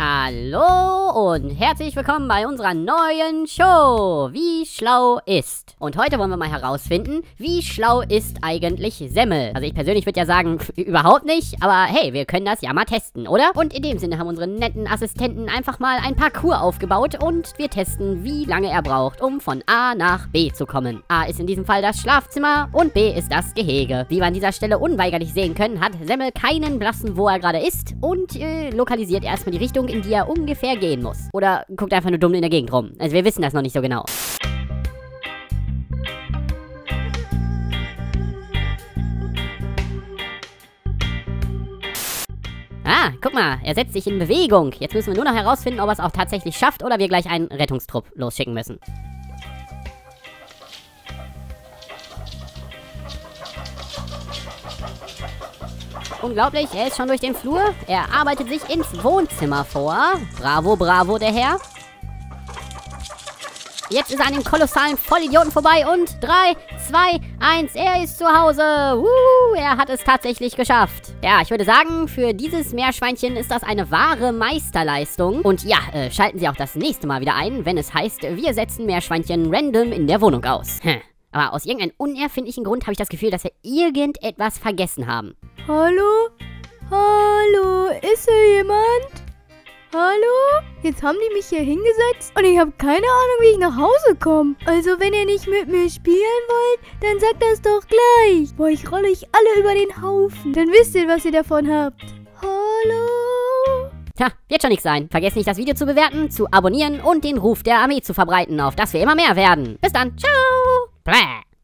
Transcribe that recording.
Hallo und herzlich willkommen bei unserer neuen Show, Wie schlau ist? Und heute wollen wir mal herausfinden, wie schlau ist eigentlich Semmel? Also ich persönlich würde ja sagen, überhaupt nicht, aber hey, wir können das ja mal testen, oder? Und in dem Sinne haben unsere netten Assistenten einfach mal ein Parcours aufgebaut und wir testen, wie lange er braucht, um von A nach B zu kommen. A ist in diesem Fall das Schlafzimmer und B ist das Gehege. Wie wir an dieser Stelle unweigerlich sehen können, hat Semmel keinen blassen, wo er gerade ist und lokalisiert erstmal die Richtung, in die er ungefähr gehen muss. Oder guckt einfach nur dumm in der Gegend rum. Also wir wissen das noch nicht so genau. Ah, guck mal, er setzt sich in Bewegung. Jetzt müssen wir nur noch herausfinden, ob er es auch tatsächlich schafft oder wir gleich einen Rettungstrupp losschicken müssen. Unglaublich, er ist schon durch den Flur. Er arbeitet sich ins Wohnzimmer vor. Bravo, bravo, der Herr. Jetzt ist er an dem kolossalen Vollidioten vorbei und 3, 2, 1, er ist zu Hause. Er hat es tatsächlich geschafft. Ja, ich würde sagen, für dieses Meerschweinchen ist das eine wahre Meisterleistung. Und ja, schalten Sie auch das nächste Mal wieder ein, wenn es heißt, wir setzen Meerschweinchen random in der Wohnung aus. Aber aus irgendeinem unerfindlichen Grund habe ich das Gefühl, dass wir irgendetwas vergessen haben. Hallo? Hallo? Ist hier jemand? Hallo? Jetzt haben die mich hier hingesetzt und ich habe keine Ahnung, wie ich nach Hause komme. Also wenn ihr nicht mit mir spielen wollt, dann sagt das doch gleich. Boah, ich rolle euch alle über den Haufen. Dann wisst ihr, was ihr davon habt. Hallo? Ha, wird schon nichts sein. Vergesst nicht, das Video zu bewerten, zu abonnieren und den Ruf der Armee zu verbreiten, auf dass wir immer mehr werden. Bis dann. Ciao. Bäh.